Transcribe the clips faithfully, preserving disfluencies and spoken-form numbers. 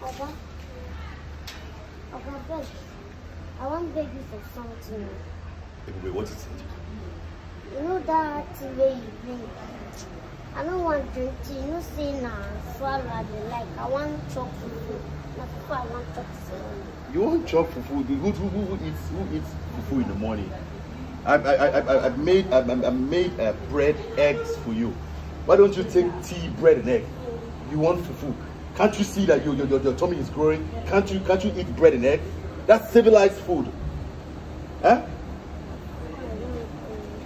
Papa, Papa, beg. I want to beg you for something. Wait, what is it? You know that way you drink. I don't want drink tea. You say now, swallow the like. I want chop fufu. Not people, I want chop fufu. You want chop fufu? Who, who, who eats who eats fufu in the morning? I I I I I've made I I made uh, bread eggs for you. Why don't you take tea, bread, and egg? You want fufu? Can't you see that your your your tummy is growing? Can't you can't you eat bread and egg? That's civilized food, huh?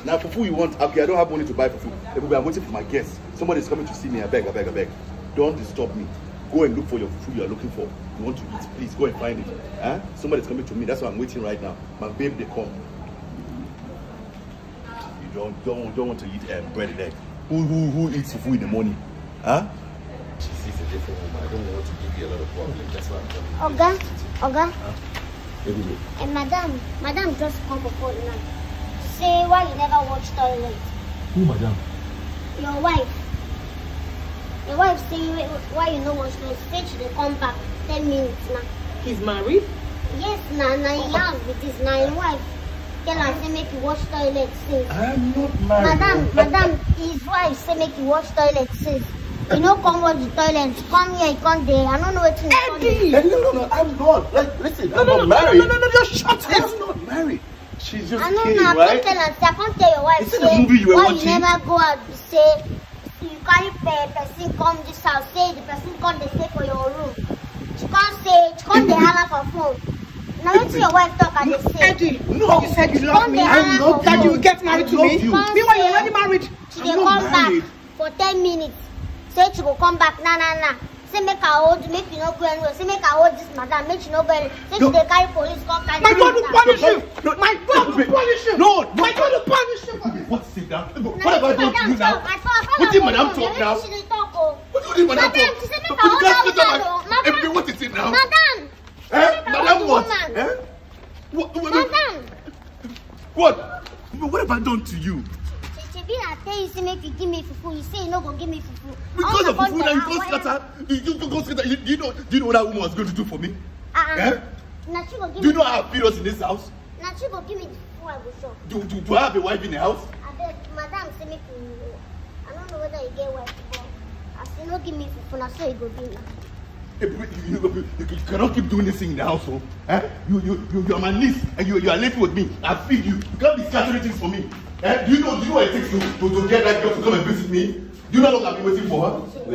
Now, fufu you want, okay, I don't have money to buy fufu. I'm waiting for my guests. Somebody's coming to see me. I beg, I beg, I beg. Don't disturb me. Go and look for your food you are looking for. You want to eat, please go and find it. Huh? Somebody's coming to me. That's why I'm waiting right now. My babe, they come. You don't don't, don't want to eat uh, bread and egg. Who, who, who eats fufu in the morning? Huh? She sees a different woman. I don't want to give you a lot of problems. That's why I'm coming. Oga, Oga. Huh? And madam, madam just come before now. Say why you never watch toilet. Who, madam? Your wife. Your wife say why you no watch toilet. Say she dey come back ten minutes now. He's married? Yes, na na in love with his na in wife. Tell her say make you watch toilet since. I'm not married. Madam, madam, his wife say make you watch toilet since. You no come watch the toilet. Come here, you come there. I don't know what you do. No, no, no, I'm not. Like, listen, no, I'm no, not no, married. No, no, no, no, just shut it. I'm not married. She's just I know kidding, now, right? I can't tell your wife. Is it the movie you were watching? You never go out to say, you carry a person come this house, say the person come they stay for your room. She can't say, she can't they have her for phone. Now let your wife talk and they say. Eddie, no, you said you love me. I love that you will get married to me. You. Meanwhile, you're already married. She will come back for ten minutes. Say she will come back, nah, nah, nah. Say make her hold, make you not go anywhere. Say make her hold this madam, make you not go anywhere. Say no. She they carry police, call carry. My God will punish him! No, my God will punish him! No! My God will punish him! What is it now? What have I done to you now? What did madam talk now? What do you think madam talk? She said make her hold her woman. Madam! What is it now? Madam! Eh? Madam what? Eh? What? Madam! What? What have I done to you? I tell you, say make you give me fufu. You say you no go give me fufu. Because of fufu, now you go scatter. You go scatter. You, you know, do you know what that woman was going to do for me? Uh uh. Eh? Now she go give. Do you know I have periods in this house? Now she go give me the fufu. I go shop. Do do do I have a wife in the house? I beg, madam, say make you. I don't know whether you get wife or not. I say no give me fufu. Now so you go give me. You, you, you, you cannot keep doing this thing in the household. Eh? You, you, you, you are my niece and you, you are living with me. I feed you. You can't be scattering things for me. Eh? Do you know, do you know what it takes to, to, to get that girl to come and visit me? Do you know how long I've been waiting for her?